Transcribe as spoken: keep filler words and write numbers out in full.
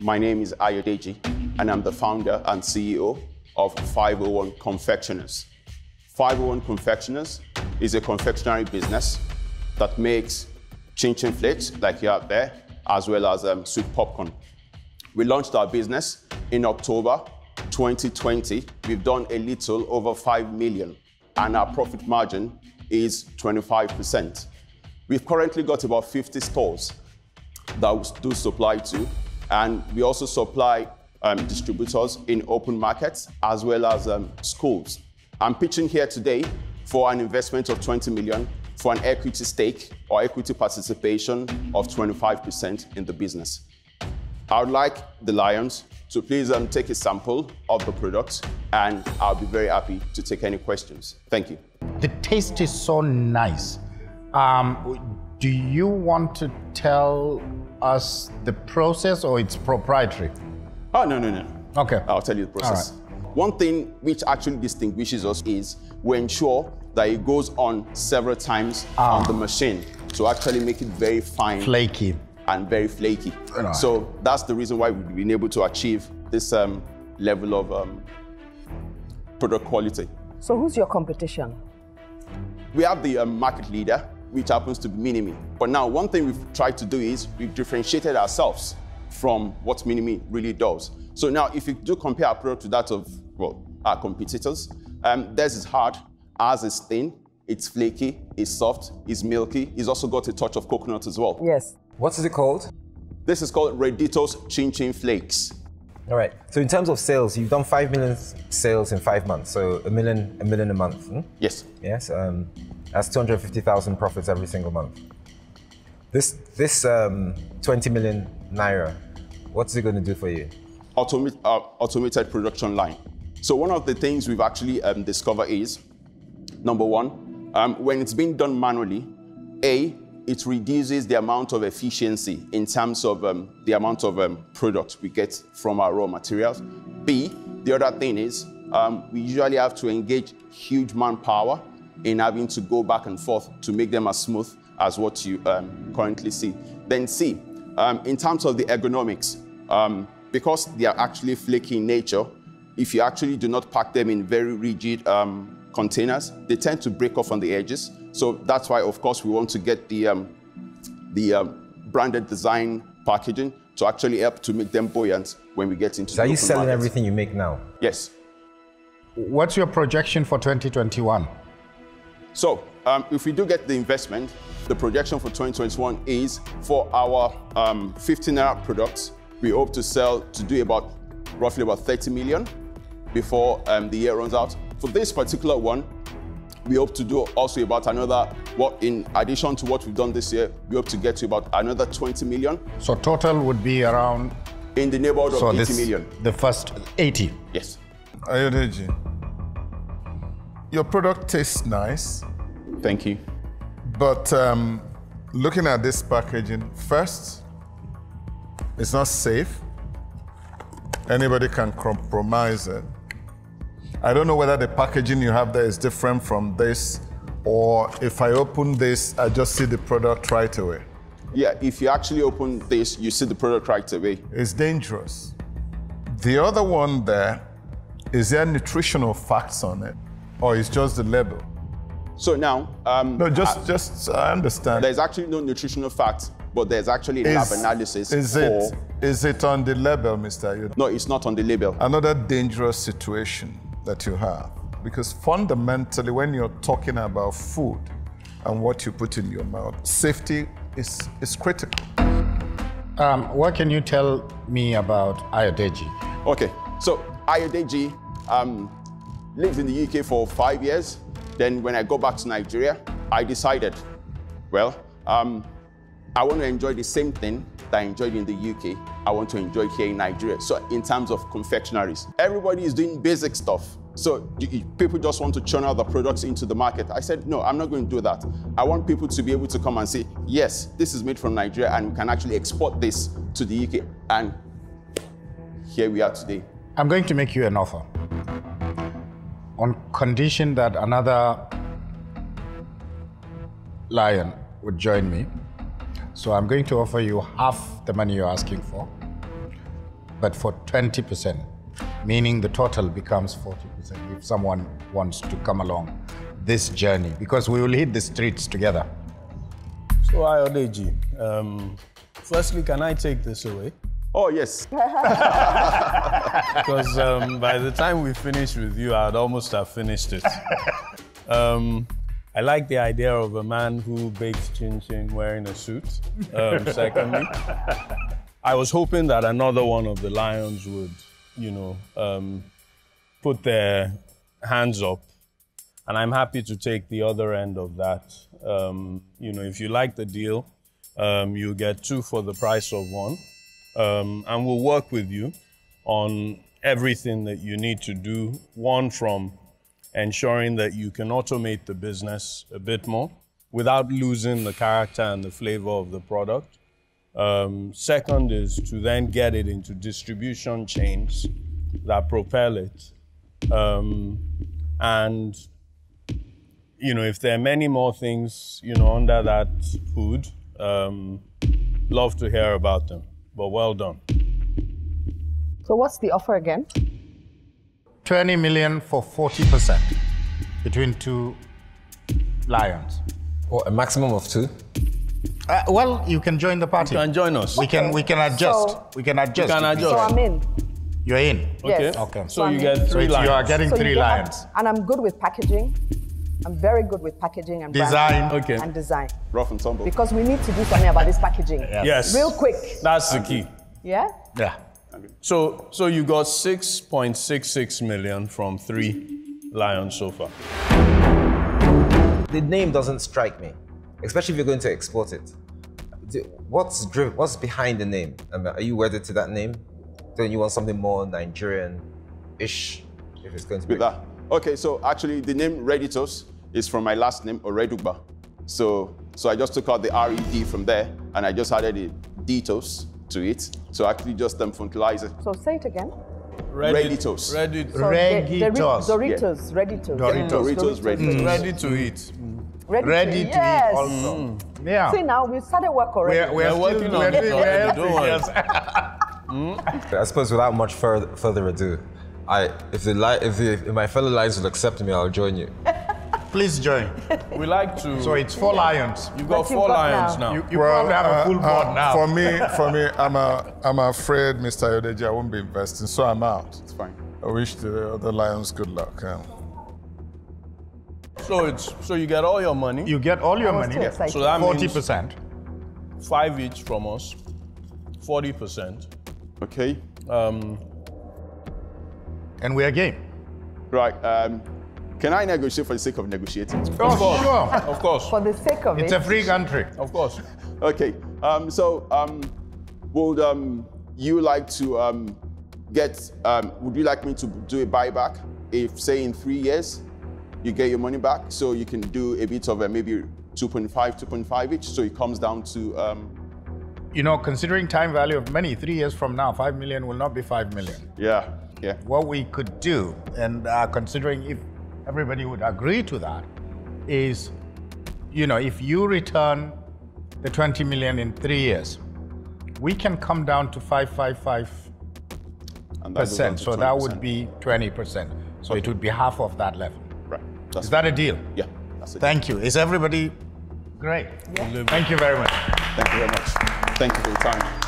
My name is Ayodeji, and I'm the founder and C E O of five oh one Confectioners. five oh one Confectioners is a confectionery business that makes chinchin flakes, like you have there, as well as um, sweet popcorn. We launched our business in October twenty twenty. We've done a little over five million, and our profit margin is twenty-five percent. We've currently got about fifty stores that we do supply to, and we also supply um, distributors in open markets as well as um, schools. I'm pitching here today for an investment of twenty million for an equity stake or equity participation of twenty-five percent in the business. I would like the Lions to please um, take a sample of the product, and I'll be very happy to take any questions. Thank you. The taste is so nice. Um, do you want to tell us the process, or it's proprietary? Oh, no, no, no. Okay. I'll tell you the process. One thing which actually distinguishes us is we ensure that it goes on several times ah. on the machine to actually make it very fine. Flaky. And very flaky. Right. So that's the reason why we've been able to achieve this um, level of um, product quality. So who's your competition? We have the um, market leader, which happens to be Mini-Me. But now, one thing we've tried to do is we've differentiated ourselves from what Mini-Me really does. So now, if you do compare our product to that of, well, our competitors, um, theirs is hard, ours is thin, it's flaky, it's soft, it's milky, it's also got a touch of coconut as well. Yes. What is it called? This is called Reditos Chin Chin Flakes. All right, so in terms of sales, you've done five million sales in five months, so a million a million a month, hmm? Yes. Yes, um, that's two hundred fifty thousand profits every single month. This, this um, twenty million naira, what's it gonna do for you? Automi uh, automated production line. So one of the things we've actually um, discovered is, number one, um, when it's being done manually, A, it reduces the amount of efficiency in terms of um, the amount of um, product we get from our raw materials. B, the other thing is um, we usually have to engage huge manpower in having to go back and forth to make them as smooth as what you um, currently see. Then C, um, in terms of the ergonomics, um, because they are actually flaky in nature, if you actually do not pack them in very rigid um, containers, they tend to break off on the edges. So that's why, of course, we want to get the, um, the um, branded design packaging to actually help to make them buoyant when we get into the open market. So are you selling everything you make now? Yes. What's your projection for twenty twenty-one? So um, if we do get the investment, the projection for twenty twenty-one is for our um, fifteen naira products, we hope to sell to do about roughly about thirty million before um, the year runs out. For this particular one, we hope to do also about another, what in addition to what we've done this year, we hope to get to about another twenty million. So total would be around? In the neighborhood of so eighty million. The first eighty? Yes. Ayodeji, your product tastes nice. Thank you. But um, looking at this packaging, first, it's not safe. Anybody can compromise it. I don't know whether the packaging you have there is different from this, or if I open this, I just see the product right away. Yeah, if you actually open this, you see the product right away. It's dangerous. The other one there, is there nutritional facts on it, or it's just the label? So now... Um, no, just, I, just, I understand. There's actually no nutritional facts, but there's actually a lab analysis is for... It, is it on the label, Mister Ayodeji? No, it's not on the label. Another dangerous situation that you have, because fundamentally when you're talking about food and what you put in your mouth, safety is, is critical. Um, what can you tell me about Ayodeji? Okay, so Ayodeji um, lived in the U K for five years. Then when I go back to Nigeria, I decided, well, um, I want to enjoy the same thing that I enjoyed in the U K, I want to enjoy here in Nigeria. So in terms of confectionaries, everybody is doing basic stuff. So you, people just want to churn out the products into the market. I said, no, I'm not going to do that. I want people to be able to come and say, yes, this is made from Nigeria and we can actually export this to the U K. And here we are today. I'm going to make you an offer on condition that another lion would join me. So I'm going to offer you half the money you're asking for, but for twenty percent, meaning the total becomes forty percent if someone wants to come along this journey, because we will hit the streets together. So, Ayodeji, um, firstly, can I take this away? Oh, yes. Because um, by the time we finish with you, I'd almost have finished it. Um, I like the idea of a man who bakes chinchin wearing a suit, um, secondly. I was hoping that another one of the lions would, you know, um, put their hands up. And I'm happy to take the other end of that. Um, you know, if you like the deal, um, you get two for the price of one. Um, and we'll work with you on everything that you need to do. One, from ensuring that you can automate the business a bit more without losing the character and the flavor of the product. Um, second is to then get it into distribution chains that propel it. Um, and, you know, if there are many more things, you know, under that hood, um, love to hear about them. But well done. So what's the offer again? twenty million for forty percent between two lions. Or a maximum of two? Uh, well, you can join the party. You can join us. We okay. can we can adjust. So we can adjust. You can adjust. So I'm in. You're in. Okay. Okay. So, so you in. get three so lions. You are getting so three lions. Have, and I'm good with packaging. I'm very good with packaging and design okay. and design. Rough and tumble. Because we need to do something about this packaging. Yes. yes. Real quick. That's the key. Yeah? Yeah. So, so you got six point six six million from three lions so far. The name doesn't strike me, especially if you're going to export it. What's, driven, what's behind the name? I mean, are you wedded to that name? Don't you want something more Nigerian-ish if it's going to be? With that. Okay, so actually the name Reditos is from my last name, Oredugba. So, so I just took out the R E D from there and I just added the Ditos to it. So actually just them functionalize. So say it again. Reditos. Reditos. So Reditos. Doritos. Yeah. Reditos. Doritos. Doritos. Doritos. Reditos. Mm. Ready to eat. Mm. Ready, Ready to, yes. to eat also. Mm. Yeah. See now, we started work already. We're, we're, we're working on it. Yes. I suppose without much further, further ado, I, if, the li if, the, if my fellow lions will accept me, I'll join you. Please join. We like to. So it's four yeah. lions. You've got four lions now. now. You, you well, probably have uh, a full board uh, now. For me, for me, I'm a, I'm afraid, Mister Ayodeji, I won't be investing, so I'm out. It's fine. I wish the other lions good luck. Yeah. So it's so you get all your money. You get all your money. Yes. So that forty percent. Five each from us. Forty percent. Okay. Um. And we are game. Right. Um, can I negotiate for the sake of negotiating? Of course. Sure. Of course. For the sake of it. It's a free country. Of course. Okay. Um, so, um, would um, you like to um, get, um, would you like me to do a buyback? If, say, in three years, you get your money back, so you can do a bit of a maybe two point five, two point five each, so it comes down to... Um, you know, considering time value of money, three years from now, five million will not be five million. Yeah. Yeah. What we could do, and uh, considering if everybody would agree to that, is, you know, if you return the twenty million in three years, we can come down to five five five percent. So that would be twenty percent. So okay. it would be half of that level. Right. That's is that a deal? Yeah. That's a Thank deal. you. Is everybody great? Yeah. Thank you very much. Thank you very much. Thank you for your time.